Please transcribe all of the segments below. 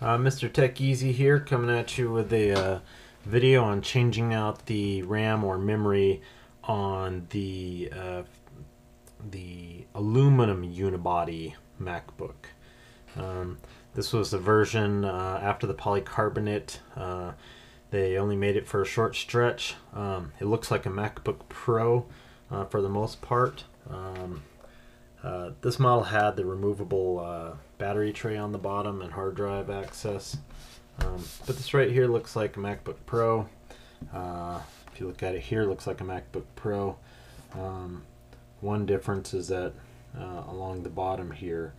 Mr. Tech Easy here, coming at you with a video on changing out the RAM or memory on the aluminum unibody MacBook. This was the version after the polycarbonate. They only made it for a short stretch. It looks like a MacBook Pro for the most part. This model had the removable battery tray on the bottom and hard drive access, but this right here looks like a MacBook Pro. If you look at it here, it looks like a MacBook Pro. One difference is that along the bottom here,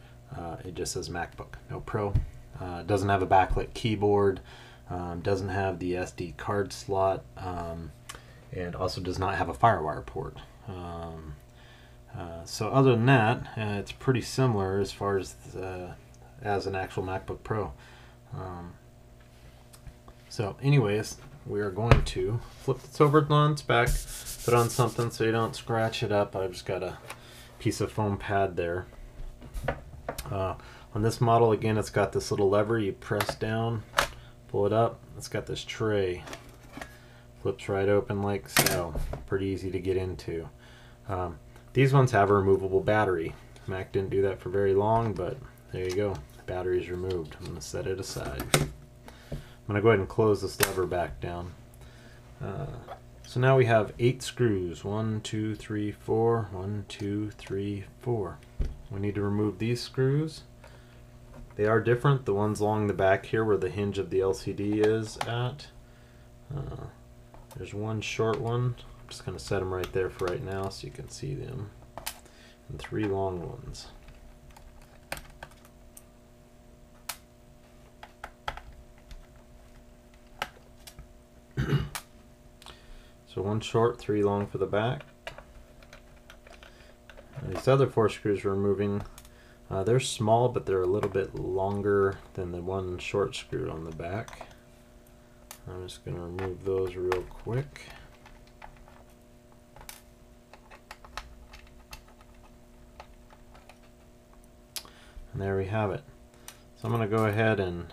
it just says MacBook, no Pro. It doesn't have a backlit keyboard, doesn't have the SD card slot, and also does not have a FireWire port. So other than that, it's pretty similar as far as an actual MacBook Pro. So anyways, we are going to flip this over on its back, put on something so you don't scratch it up. I've just got a piece of foam pad there. On this model, again, it's got this little lever. You press down, pull it up. It's got this tray. Flips right open like so. Pretty easy to get into. These ones have a removable battery. Mac didn't do that for very long, but there you go. The battery's removed. I'm going to set it aside. I'm going to go ahead and close this lever back down. So now we have 8 screws. 1, 2, 3, 4. 1, 2, 3, 4. We need to remove these screws. They are different. The ones along the back here where the hinge of the LCD is at. There's one short one. Just going to set them right there for right now so you can see them, and 3 long ones. So 1 short, 3 long for the back. And these other 4 screws we're removing, they're small, but they're a little bit longer than the one short screw on the back. I'm just going to remove those real quick. And there we have it. So I'm going to go ahead and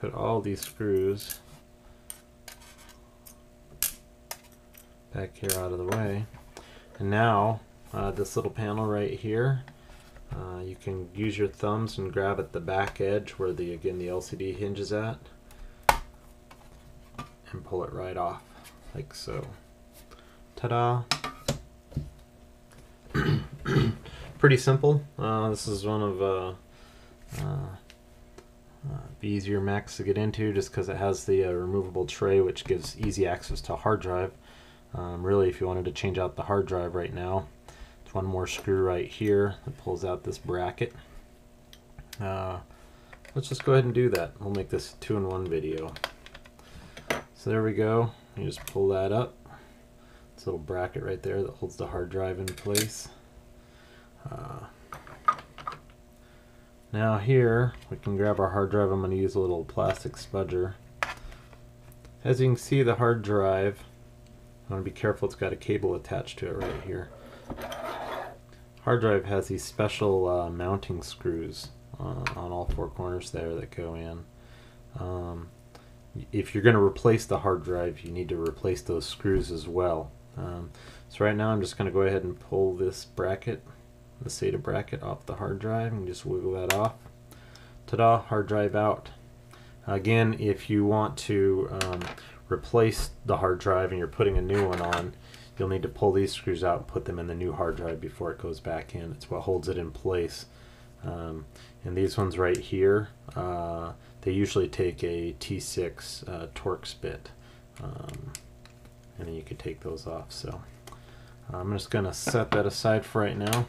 put all these screws back here out of the way. And now this little panel right here, you can use your thumbs and grab at the back edge where the LCD hinge is at, and pull it right off like so. Ta-da! Pretty simple. This is one of the easier Macs to get into, just because it has the removable tray, which gives easy access to a hard drive. Really, if you wanted to change out the hard drive right now, it's one more screw right here that pulls out this bracket. Let's just go ahead and do that. We'll make this a 2-in-1 video. So there we go. You just pull that up. This little bracket right there that holds the hard drive in place. Now here, we can grab our hard drive. I'm going to use a little plastic spudger. As you can see, the hard drive, I want to be careful, it's got a cable attached to it right here. Hard drive has these special mounting screws on all 4 corners there that go in. If you're going to replace the hard drive, you need to replace those screws as well. So right now I'm just going to go ahead and pull this bracket, the SATA bracket, off the hard drive, and just wiggle that off. Ta-da! Hard drive out. Again, if you want to replace the hard drive and you're putting a new one on, you'll need to pull these screws out and put them in the new hard drive before it goes back in. It's what holds it in place. And these ones right here, they usually take a T6 Torx bit, and then you can take those off. So I'm just going to set that aside for right now.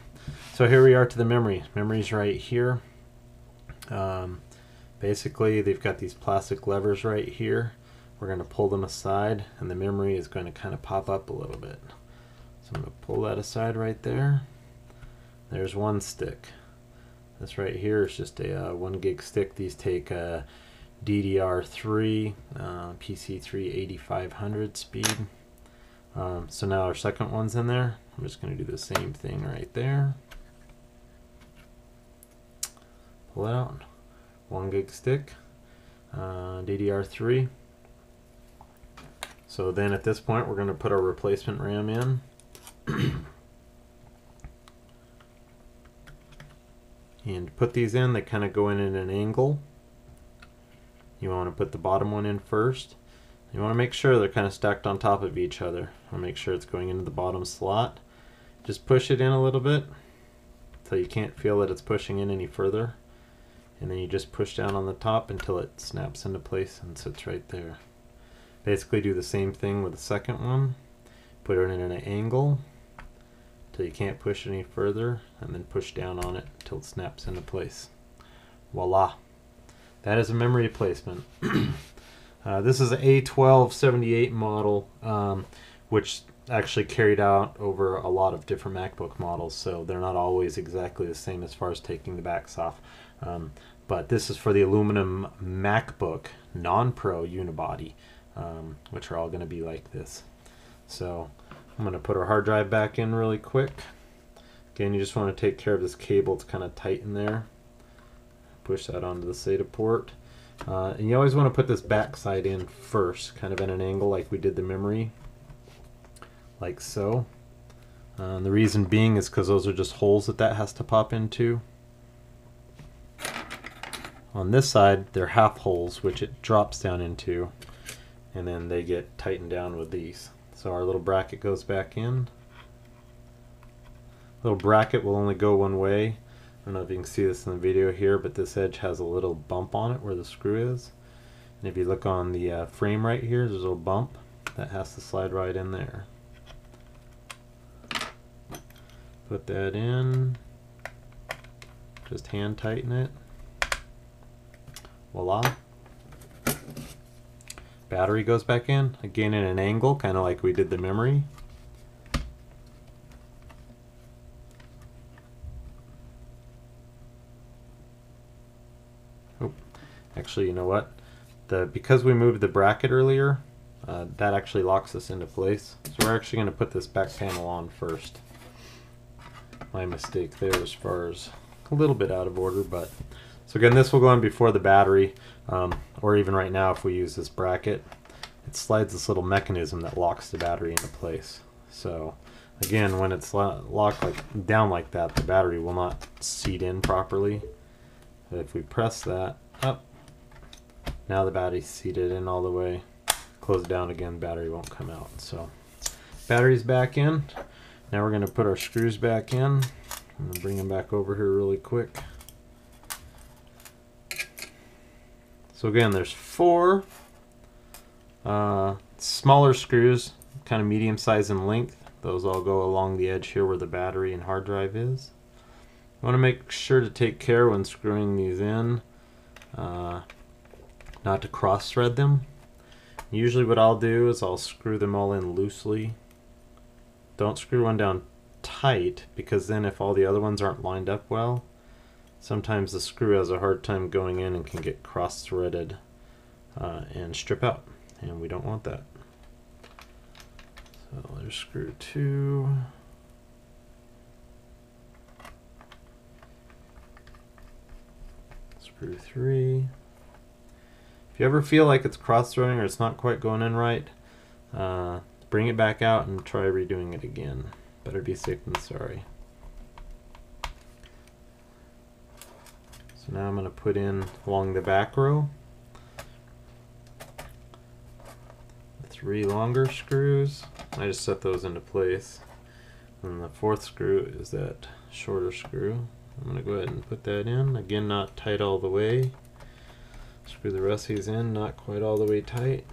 So here we are to the memory. Memory's right here. Basically, they've got these plastic levers right here. We're going to pull them aside, and the memory is going to kind of pop up a little bit. So I'm going to pull that aside right there. There's one stick. This right here is just a 1 gig stick. These take a DDR3, PC3 8500 speed. So now our second one's in there. I'm just going to do the same thing right there. Pull it out. 1 gig stick. DDR3. So then at this point we're going to put our replacement RAM in and put these in. They kind of go in at an angle. You want to put the bottom one in first. You want to make sure they're kind of stacked on top of each other. I'll make sure it's going into the bottom slot. Just push it in a little bit until you can't feel that it's pushing in any further, and then you just push down on the top until it snaps into place and sits right there. Basically do the same thing with the second one. Put it in at an angle until you can't push any further, and then push down on it until it snaps into place. Voila! That is a memory replacement. This is an A1278 model, which actually carried out over a lot of different MacBook models, so they're not always exactly the same as far as taking the backs off. But this is for the aluminum MacBook non-Pro unibody, which are all going to be like this. So I'm going to put our hard drive back in really quick. Again, you just want to take care of this cable. It's kind of tight in there. Push that onto the SATA port. And you always want to put this back side in first, kind of at an angle like we did the memory, like so. And the reason being is because those are just holes that has to pop into. On this side, they're half holes, which it drops down into, and then they get tightened down with these. So our little bracket goes back in. Little bracket will only go one way. I don't know if you can see this in the video here, but this edge has a little bump on it where the screw is. And if you look on the frame right here, there's a little bump that has to slide right in there. Put that in. Just hand tighten it. Voila. Battery goes back in, again at an angle, kind of like we did the memory. Oh, actually, you know what? Because we moved the bracket earlier, that actually locks this into place. So we're actually going to put this back panel on first. My mistake there as far as a little bit out of order, but... So again, this will go on before the battery, or even right now if we use this bracket. It slides this little mechanism that locks the battery into place. So again, when it's locked down like that, the battery will not seat in properly. But if we press that up, now the battery's seated in all the way. Close it down again, battery won't come out. So battery's back in. Now we're going to put our screws back in. I'm going to bring them back over here really quick. So again, there's four smaller screws, kind of medium size in length. Those all go along the edge here where the battery and hard drive is. You want to make sure to take care when screwing these in, not to cross-thread them. Usually what I'll do is I'll screw them all in loosely. Don't screw one down tight, because then if all the other ones aren't lined up well, sometimes the screw has a hard time going in and can get cross-threaded and strip out, and we don't want that. So there's screw 2. Screw 3. If you ever feel like it's cross-threading or it's not quite going in right, bring it back out and try redoing it again. Better be safe than sorry. Now I'm going to put in along the back row 3 longer screws. I just set those into place. And the 4th screw is that shorter screw. I'm going to go ahead and put that in. Again, not tight all the way. Screw the rest of these in, not quite all the way tight.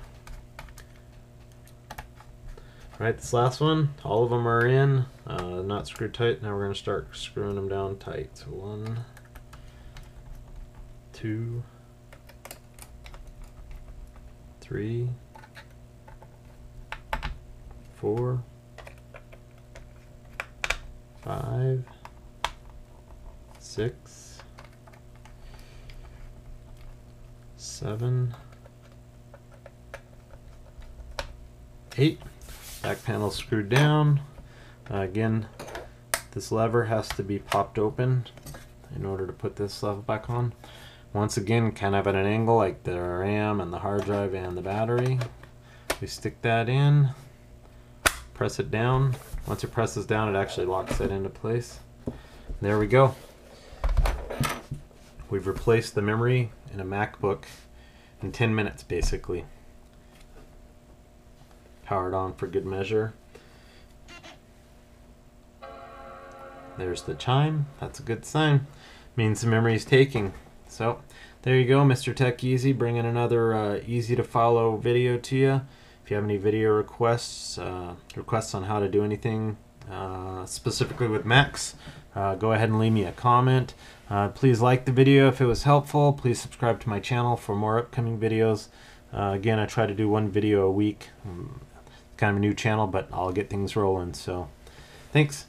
Alright, this last one, all of them are in, not screwed tight. Now we're going to start screwing them down tight. So 1, 2, 3, 4, 5, 6, 7, 8. Back panel screwed down. Again, this lever has to be popped open in order to put this lever back on. Once again, kind of at an angle, like the RAM and the hard drive and the battery. We stick that in, press it down. Once it presses down, it actually locks it into place. There we go. We've replaced the memory in a MacBook in 10 minutes, basically. Powered on for good measure. There's the chime. That's a good sign. Means the memory's taking. So there you go, Mr. Tech Easy, bringing another easy to follow video to you. If you have any video requests, requests on how to do anything specifically with Macs, go ahead and leave me a comment. Please like the video if it was helpful. Please subscribe to my channel for more upcoming videos. Again, I try to do one video a week. It's kind of a new channel, but I'll get things rolling. So thanks.